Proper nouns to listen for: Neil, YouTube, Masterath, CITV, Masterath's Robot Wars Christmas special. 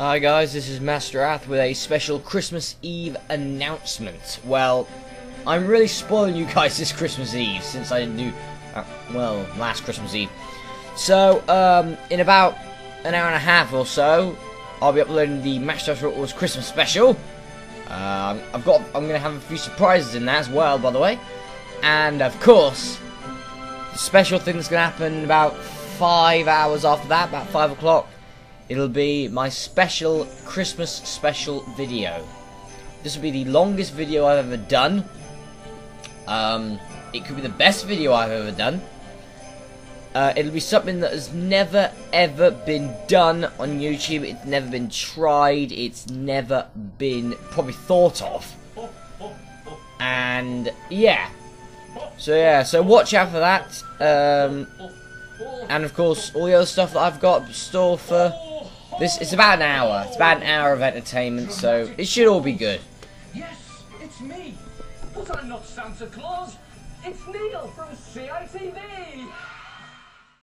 Hi guys, this is Masterath with a special Christmas Eve announcement. Well, I'm really spoiling you guys this Christmas Eve since I didn't do, last Christmas Eve. So, in about an hour and a half or so, I'll be uploading the Masterath's Robot Wars Christmas special. I'm going to have a few surprises in that as well, by the way. And, of course, the special thing that's going to happen about 5 hours after that, about 5 o'clock. It'll be my special Christmas special video. This will be the longest video I've ever done. It could be the best video I've ever done. It'll be something that has never ever been done on YouTube. It's never been tried. It's never been probably thought of. And yeah. So watch out for that. And of course all the other stuff that I've got in store for this. It's about an hour. It's about an hour of entertainment, so it should all be good. Yes, it's me. But I'm not Santa Claus. It's Neil from CITV.